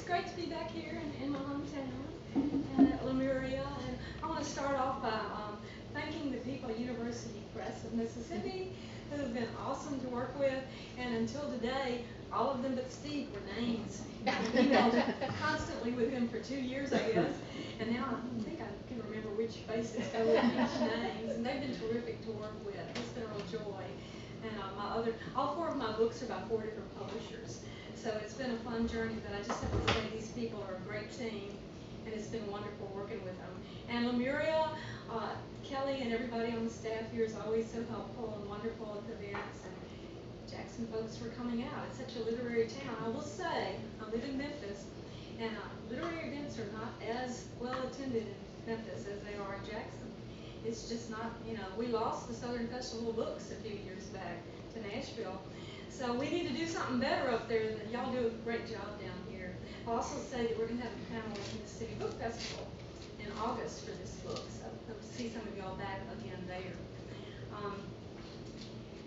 It's great to be back here in my hometown and at Lemuria. And I want to start off by thanking the people at University Press of Mississippi, who have been awesome to work with. And until today, all of them but Steve were names. I've emailed constantly with him for 2 years, I guess. And now I think I can remember which faces go with each names. And they've been terrific to work with. It's been a real joy. And all four of my books are by four different publishers. So it's been a fun journey, but I just have to say these people are a great team, and it's been wonderful working with them. And Lemuria, Kelly and everybody on the staff here is always so helpful and wonderful at the events. And Jackson folks for coming out. It's such a literary town. I will say, I live in Memphis, and literary events are not as well attended in Memphis as they are in Jackson. It's just not, you know, we lost the Southern Festival of Books a few years back to Nashville. So we need to do something better up there. Y'all do a great job down here. I'll also say that we're going to have a panel at the Mississippi Book Festival in August for this book. So I hope to see some of y'all back again there.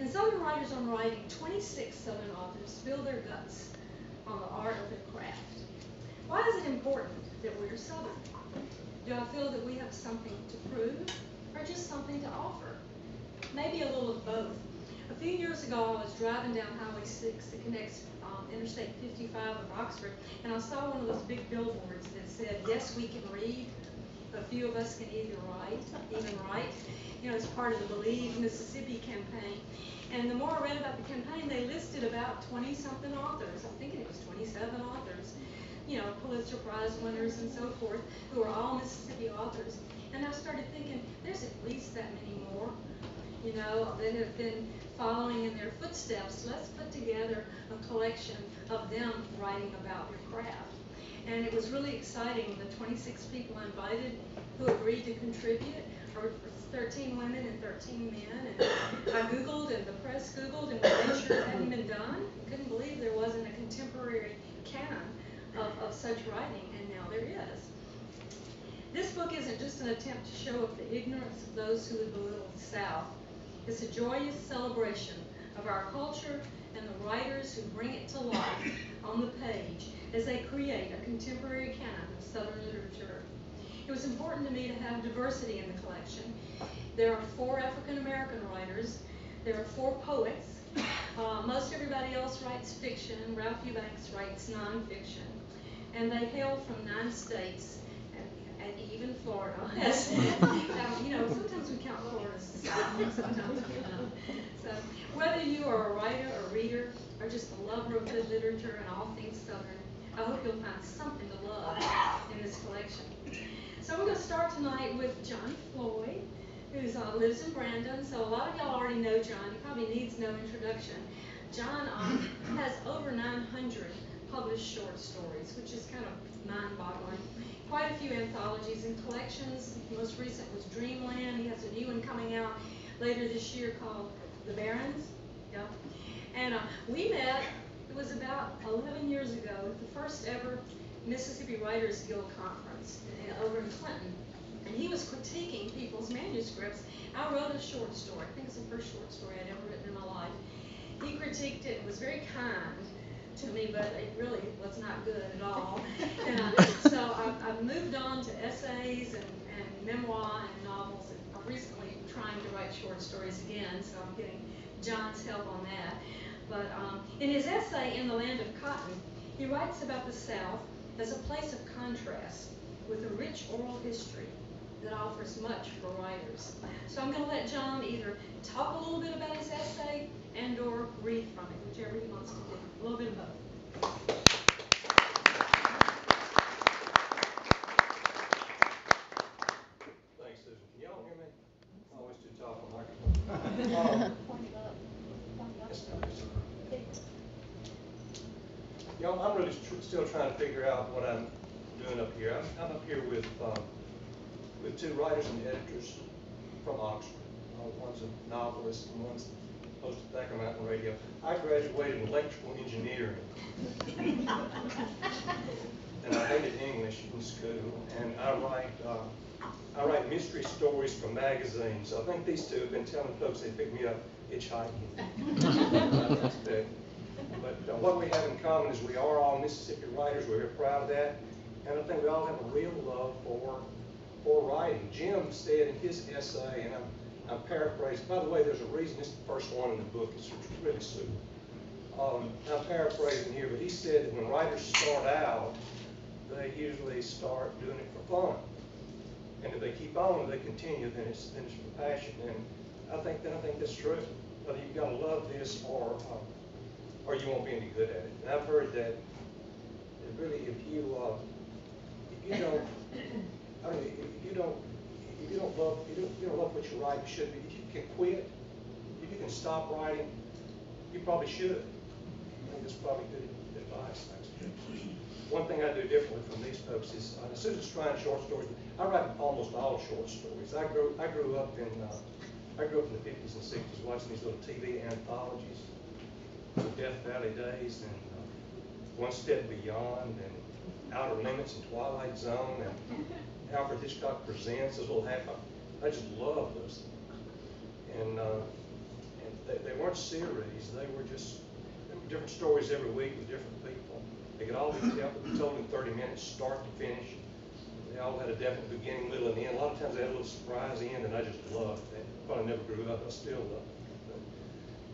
In Southern Writers on Writing, 26 Southern authors spill their guts on the art of their craft. Why is it important that we're Southern? Do I feel that we have something to prove? Or just something to offer. Maybe a little of both. A few years ago, I was driving down Highway 6 that connects Interstate 55 with Oxford, and I saw one of those big billboards that said, "Yes, we can read, but few of us can even write. You know, it's part of the Believe Mississippi campaign. And the more I read about the campaign, they listed about 20-something authors. I'm thinking it was 27 authors, you know, Pulitzer Prize winners and so forth, who are all Mississippi authors. And I started thinking, there's at least that many more, you know, that have been following in their footsteps. Let's put together a collection of them writing about their craft. And it was really exciting. The 26 people invited who agreed to contribute, or 13 women and 13 men. And I Googled, and the press Googled, and we made sure it hadn't been done. I couldn't believe there wasn't a contemporary canon of such writing, and now there is. This book isn't just an attempt to show up the ignorance of those who would belittle the South. It's a joyous celebration of our culture and the writers who bring it to life on the page as they create a contemporary canon of Southern literature. It was important to me to have diversity in the collection. There are 4 African-American writers. There are 4 poets. Most everybody else writes fiction. Ralph Eubanks writes nonfiction. And they hail from 9 states. And even Florida. You know, sometimes we count Florida as the South, sometimes we don't. So whether you are a writer, a reader, or just a lover of good literature and all things Southern, I hope you'll find something to love in this collection. So we're going to start tonight with John Floyd, who lives in Brandon. So a lot of y'all already know John. He probably needs no introduction. John has over 900 published short stories, which is kind of mind-boggling. Quite a few anthologies and collections. The most recent was Dreamland. He has a new one coming out later this year called The Barons. Yeah. And we met, it was about 11 years ago, at the first ever Mississippi Writers Guild conference over in Clinton. And he was critiquing people's manuscripts. I wrote a short story. I think it's the first short story I'd ever written in my life. He critiqued it. It was very kind to me, but it really was not good at all. And I've moved on to essays and memoir and novels, and I'm recently trying to write short stories again, so I'm getting John's help on that. But in his essay, In the Land of Cotton, he writes about the South as a place of contrast with a rich oral history that offers much for writers. So I'm going to let John either talk a little bit about his essay and or read from it, whichever he wants to do. A little bit of both. Thanks, Susan. Can y'all hear me? I'm always too tall for the microphone. Y'all, I'm really still trying to figure out what I'm doing up here. I'm up here with 2 writers and editors from Oxford. One's a novelist and one's host of Thacker Mountain Radio. I graduated in electrical engineering. And I hated English in school. And I write mystery stories for magazines. So I think these 2 have been telling folks they picked me up hitchhiking. But Now, what we have in common is we are all Mississippi writers. We're proud of that. And I think we all have a real love for writing. Jim said in his essay, and I'm paraphrasing. By the way, there's a reason it's the first one in the book. It's really super. I'm paraphrasing here, but he said that when writers start out, they usually start doing it for fun. And if they keep on, they continue, then it's for passion. And I think that's true. But you've got to love this or you won't be any good at it. And I've heard that really if you don't love what you write, you should be. If you can quit, if you can stop writing, you probably should. I think that's probably good advice. One thing I do differently from these folks is Susan's trying short stories. I write almost all short stories. I grew up in the 50s and 60s watching these little TV anthologies, Death Valley Days and One Step Beyond and Outer Limits and Twilight Zone and Alfred Hitchcock Presents. Those little half-hour. I just love those things. And they weren't series. There were different stories every week with different people. They could all be told in 30 minutes, start to finish. They all had a definite beginning, middle, and end. A lot of times they had a little surprise end, and I just loved that. Probably never grew up. I still love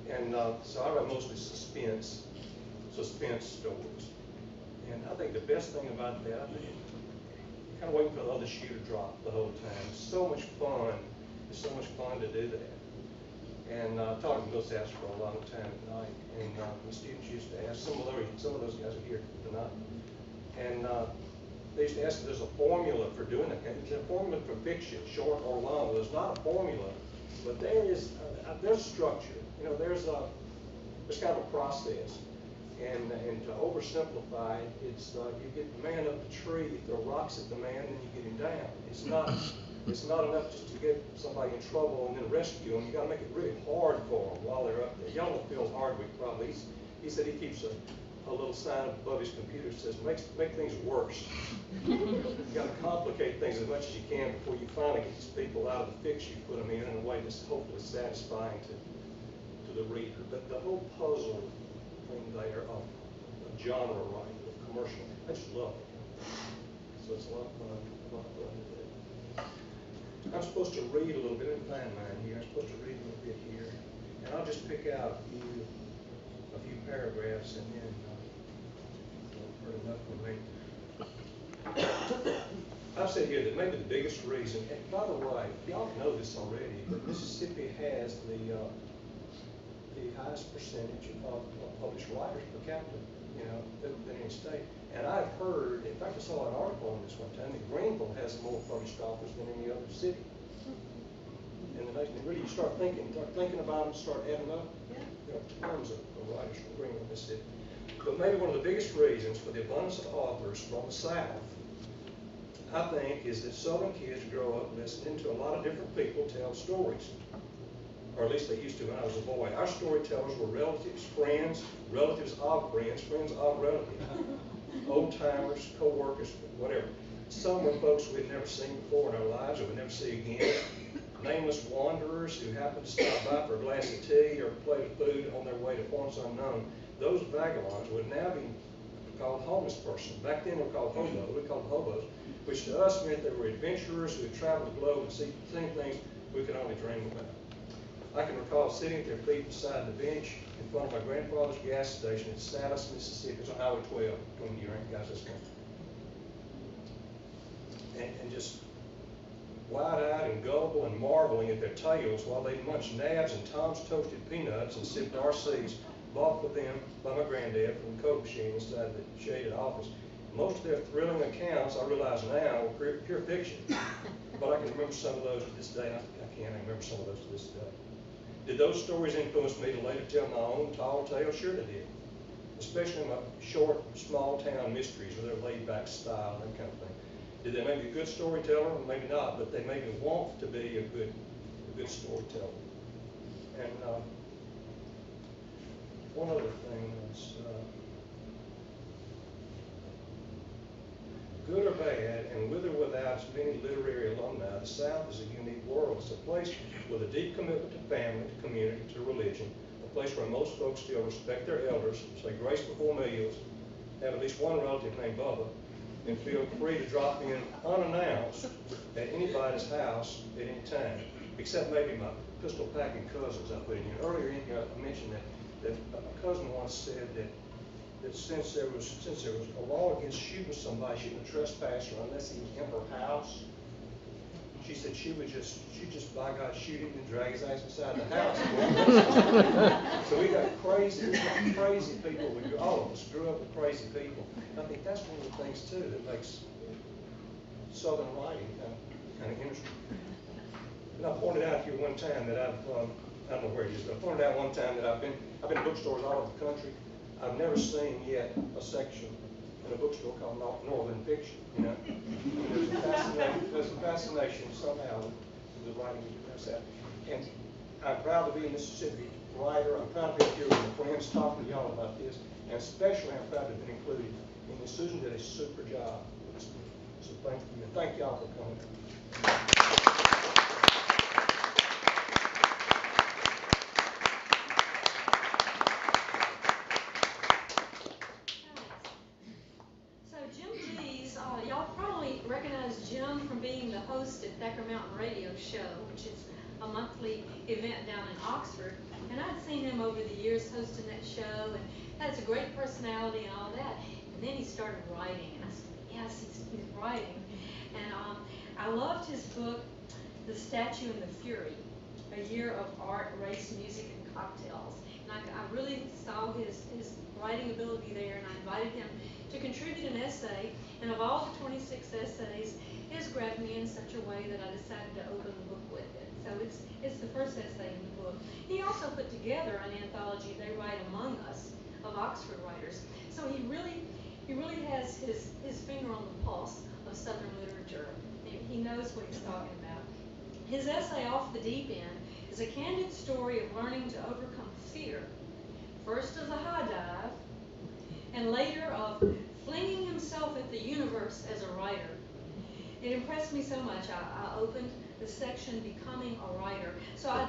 it. So I write mostly suspense stories. And I think the best thing about that, you're kind of waiting for the other shoe to drop the whole time. It's so much fun. It's so much fun to do that. And I talked to those guys for a long time at night. And the students used to ask, some of those guys are here tonight. And they used to ask if there's a formula for doing that. There's a formula for fiction, short or long. There's not a formula, but there is, there's structure. You know, there's kind of a process. And to oversimplify, it's you get the man up the tree, you throw rocks at the man, and you get him down. It's not enough just to get somebody in trouble and then rescue them. You got to make it really hard for them while they're up there. Y'all know Phil Hardwick probably. He said he keeps a little sign above his computer that says make things worse. You got to complicate things as much as you can before you finally get these people out of the fix you put them in a way that's hopefully satisfying to the reader. But the whole puzzle. There of genre writing, of commercial. I just love it. So it's a lot of fun. I'm supposed to read a little bit. I didn't find mine here. I'm supposed to read a little bit here, and I'll just pick out a few paragraphs, and then I've heard enough from me. I've said here that maybe the biggest reason. And by the way, y'all know this already, but Mississippi has the highest percentage of published writers per capita, you know, than any state. And I've heard, in fact, I saw an article on this one time, that Greenville has more published authors than any other city in the nation. And really, you start thinking about them, start adding up. There are tons of writers from Greenville, Mississippi. But maybe one of the biggest reasons for the abundance of authors from the South, I think, is that Southern kids grow up listening to a lot of different people tell stories. Or at least they used to when I was a boy. Our storytellers were relatives of friends, friends of relatives, old-timers, co-workers, whatever. Some were folks we'd never seen before in our lives or we'd never see again. Nameless wanderers who happened to stop by for a glass of tea or a plate of food on their way to points unknown. Those vagabonds would now be called homeless persons. Back then they were called hobos, which to us meant they were adventurers who had traveled the globe and seen things we could only dream about. I can recall sitting at their feet beside the bench in front of my grandfather's gas station in Satis, Mississippi. It's on Highway 12 when you're in guys this country. And just wide-eyed and gullible and marveling at their tales while they munched nabs and Tom's toasted peanuts and sipped RCs bought for them by my granddad from the Coke machine inside the shaded office. Most of their thrilling accounts, I realize now, were pure fiction. But I can remember some of those to this day. I remember some of those to this day. Did those stories influence me to later tell my own tall tale? Sure they did. Especially my short, small-town mysteries with their laid-back style, that kind of thing. Did they make me a good storyteller? Maybe not, but they made me want to be a good storyteller. And one other thing is, good or bad, and with or without its many literary alumni, the South is a unique world. It's a place with a deep commitment to family, to community, to religion, a place where most folks still respect their elders, say grace before meals, have at least one relative named Bubba, and feel free to drop in unannounced at anybody's house at any time, except maybe my pistol packing cousins I put in here. Earlier in here I mentioned that a cousin once said that since there was a law against shooting somebody, shooting a trespasser unless he was in her house, she said she would just by God shoot him and drag his ass inside the house. So we got crazy people. We all of us grew up with crazy people. And I think that's one of the things too that makes Southern writing kind of interesting. And I pointed out here one time that I don't know where it is, but I pointed out one time that I've been to bookstores all over the country. I've never seen yet a section in a bookstore called Northern Fiction, you know. There's a fascination somehow with the writing that does that. And I'm proud to be a Mississippi writer. I'm proud to be here with my friends talking to y'all about this. And especially I'm proud to have been included. And Susan did a super job with this book. So thank you. And thank y'all for coming. Thacker Mountain Radio show, which is a monthly event down in Oxford, and I'd seen him over the years hosting that show, and that's a great personality and all that. And then he started writing, and I said, yes, he's writing. And I loved his book, The Statue and the Fury, A Year of Art, Race, Music, and Cocktails. And I really saw his writing ability there, and I invited him to contribute an essay, and of all the 26 essays, his grabbed me in such a way that I decided to open the book with it. So it's the first essay in the book. He also put together an anthology, They Write Among Us, of Oxford writers. So he really has his finger on the pulse of Southern literature. He knows what he's talking about. His essay, Off the Deep End, is a candid story of learning to overcome fear, first of the high dive, and later of flinging himself at the universe as a writer. It impressed me so much, I opened the section, Becoming a Writer. So I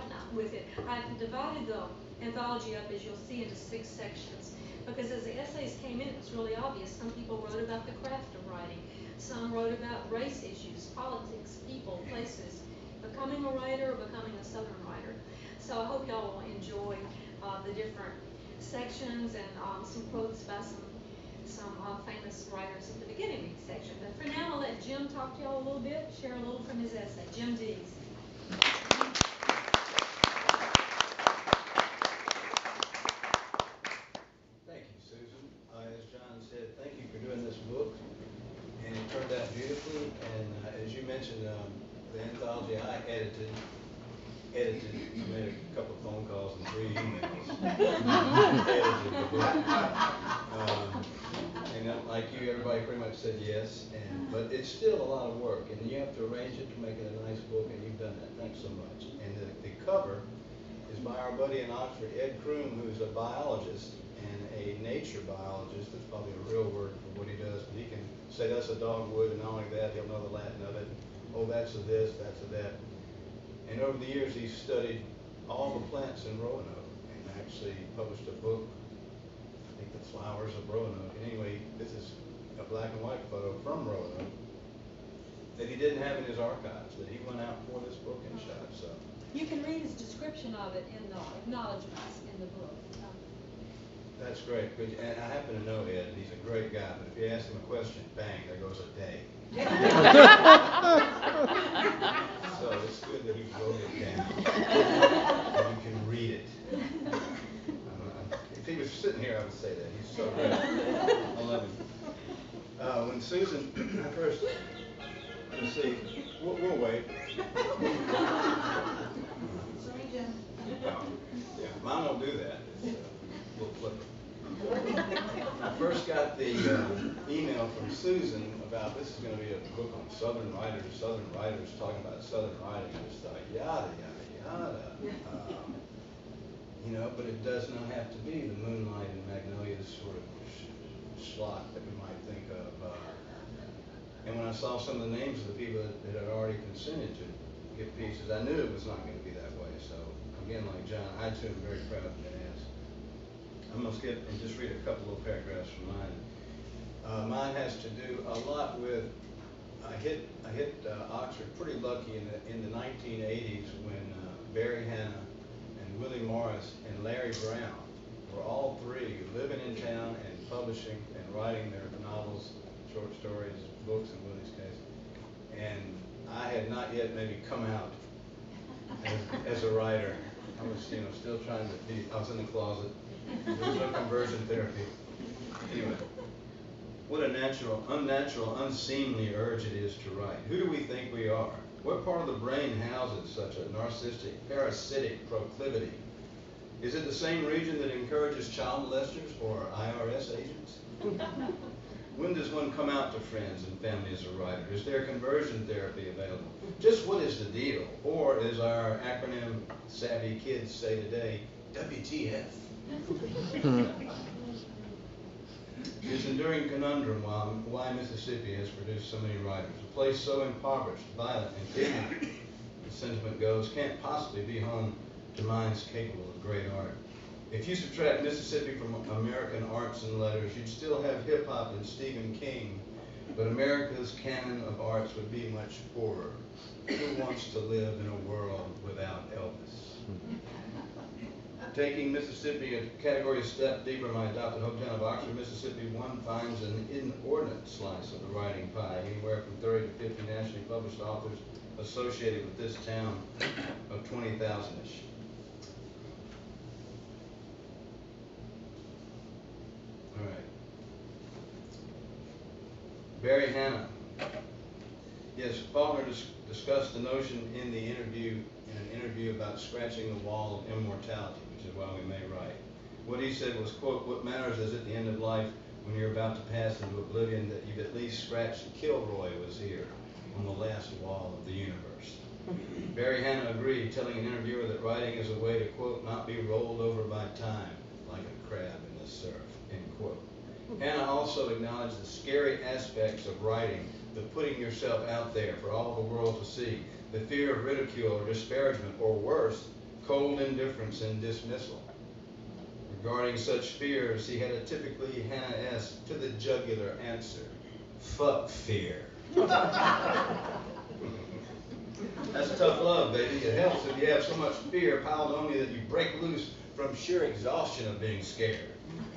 divided the anthology up, as you'll see, into 6 sections. Because as the essays came in, it was really obvious. Some people wrote about the craft of writing. Some wrote about race issues, politics, people, places. Becoming a writer or becoming a Southern writer. So I hope y'all will enjoy the different sections and some quotes by some famous writers at the beginning of each section. But for now, I'll let Jim talk to y'all a little bit, share a little from his essay. Jim Dees. Thank you, Susan. As John said, thank you for doing this book. And it turned out beautifully. And as you mentioned, the anthology I edited, made a couple of phone calls and 3 emails. Edited the book. And like you, everybody pretty much said yes, but it's still a lot of work, and you have to arrange it to make it a nice book, and you've done that. Thanks so much. And the cover is by our buddy in Oxford, Ed Croom, who's a biologist and a nature biologist. That's probably a real word for what he does, but he can say that's a dogwood, and not only that, he'll know the Latin of it. Oh, that's a this, that's a that. And over the years, he's studied all the plants in Roanoke, and actually published a book, I think, The Flowers of Roanoke. Anyway, this is a black and white photo from Roanoke that he didn't have in his archives, that he went out for this book and shot. So you can read his description of it in the acknowledgments in the book. That's great. And I happen to know Ed, and he's a great guy, but if you ask him a question, bang, there goes a day. So it's good that he wrote it down. And you can read it. If he was sitting here, I would say that. He's so great. I love him. When Susan first, let's see, we'll wait. Sorry, Jim. Yeah, mine will do that. We'll flip it. I first got the email from Susan about this is going to be a book on Southern writers talking about Southern writing. I just thought, yada, yada, yada. You know, but it does not have to be the moonlight and magnolias sort of slot that we might think of. And when I saw some of the names of the people that had already consented to give pieces, I knew it was not going to be that way. So, again, like John, I too am very proud of that. I'm going to skip and just read a couple of paragraphs from mine. Mine has to do a lot with, I hit Oxford pretty lucky in the 1980s when Barry Hannah and Willie Morris and Larry Brown were all three living in town and publishing and writing their novels, short stories, books in Willie's case. And I had not yet maybe come out as a writer. I was, you know, still trying to be, I was in the closet. There was no conversion therapy. Anyway, what a natural, unnatural, unseemly urge it is to write. Who do we think we are? What part of the brain houses such a narcissistic, parasitic proclivity? Is it the same region that encourages child molesters or IRS agents? When does one come out to friends and family as a writer? Is there conversion therapy available? Just what is the deal? Or as our acronym savvy kids say today, WTF. This enduring conundrum why Mississippi has produced so many writers. A place so impoverished, violent, and ignorant, the sentiment goes, can't possibly be home to minds capable of great art. If you subtract Mississippi from American arts and letters, you'd still have hip-hop and Stephen King, but America's canon of arts would be much poorer. Who wants to live in a world without Elvis? Taking Mississippi a category step deeper in my adopted hometown of Oxford, Mississippi, one finds an inordinate slice of the writing pie, anywhere from 30 to 50 nationally published authors associated with this town of 20,000-ish. All right. Barry Hannah. Yes, Faulkner discussed the notion in an interview about scratching the wall of immortality, which is why we may write. What he said was, quote, what matters is at the end of life when you're about to pass into oblivion that you've at least scratched Kilroy was here on the last wall of the universe. Barry Hannah agreed, telling an interviewer that writing is a way to, quote, not be rolled over by time like a crab in the surf, end quote. Hannah also acknowledged the scary aspects of writing, the putting yourself out there for all the world to see, the fear of ridicule or disparagement, or worse, cold indifference and dismissal. Regarding such fears, he had a typically Hannah-esque, to the jugular answer, fuck fear. That's tough love, baby. It helps if you have so much fear piled on you that you break loose from sheer exhaustion of being scared.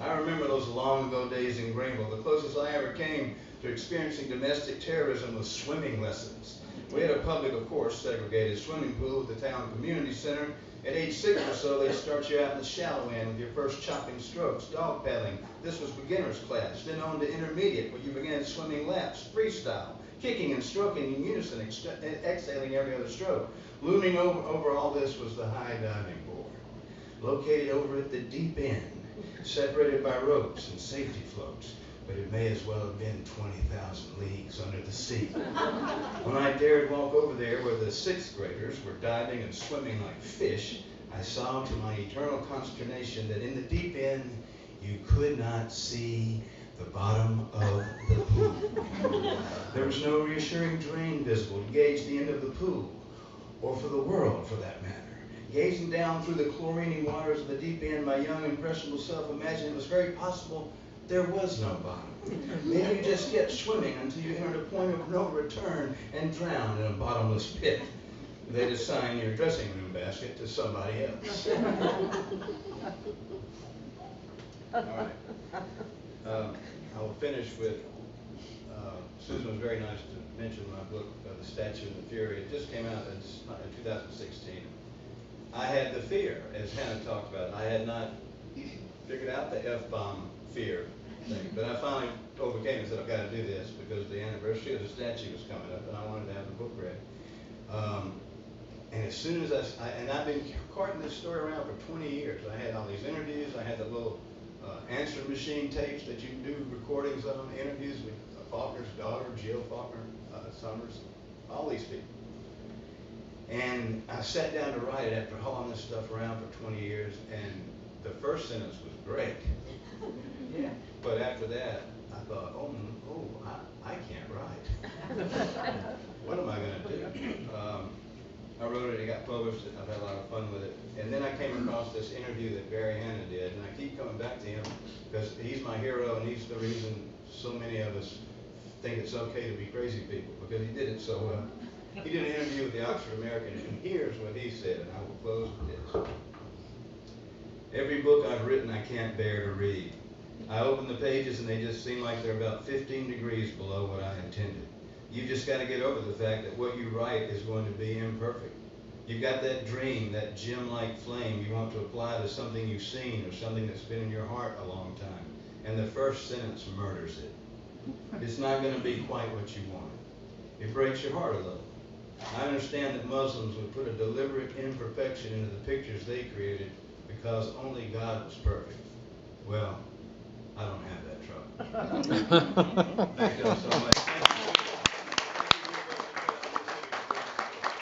I remember those long ago days in Greenville. The closest I ever came to experiencing domestic terrorism was swimming lessons. We had a public, of course, segregated swimming pool at the town community center. At age 6 or so, they'd start you out in the shallow end with your first chopping strokes, dog paddling. This was beginner's class. Then on to intermediate, where you began swimming laps, freestyle, kicking and stroking in unison, exhaling every other stroke. Looming over all this was the high diving board, located over at the deep end, separated by ropes and safety floats. But it may as well have been 20,000 leagues under the sea. When I dared walk over there where the sixth graders were diving and swimming like fish, I saw to my eternal consternation that in the deep end, you could not see the bottom of the pool. There was no reassuring drain visible to gauge the end of the pool, or for the world for that matter. Gazing down through the chlorine waters of the deep end, my young impressionable self imagined it was very possible there was no bottom. Then you just kept swimming until you entered a point of no return and drowned in a bottomless pit. They'd assign your dressing room basket to somebody else. All right. I will finish with, Susan was very nice to mention my book, The Statue and the Fury. It just came out in 2016. I had the fear, as Hannah talked about. I had not figured out the F-bomb fear thing, but I finally overcame and said, I've got to do this because the anniversary of the statue was coming up and I wanted to have the book read. And as soon as I've been carting this story around for 20 years. I had all these interviews. I had the little answer machine tapes that you can do recordings of, interviews with Faulkner's daughter, Jill Faulkner Summers, all these people. And I sat down to write it after hauling this stuff around for 20 years, and the first sentence was great. Yeah. But after that, I thought, I can't write. What am I going to do? I wrote it, it got published, I've had a lot of fun with it. And then I came across this this interview that Barry Hannah did, and I keep coming back to him because he's my hero and he's the reason so many of us think it's okay to be crazy people, because he did it so well. He did an interview with the Oxford American, and here's what he said, and I will close with this. Every book I've written I can't bear to read. I open the pages and they just seem like they're about 15 degrees below what I intended. You've just got to get over the fact that what you write is going to be imperfect. You've got that dream, that gem-like flame you want to apply to something you've seen or something that's been in your heart a long time. And the first sentence murders it. It's not going to be quite what you wanted. It breaks your heart a little. I understand that Muslims would put a deliberate imperfection into the pictures they created because only God was perfect. Well, I don't have that trouble. Thank you so much.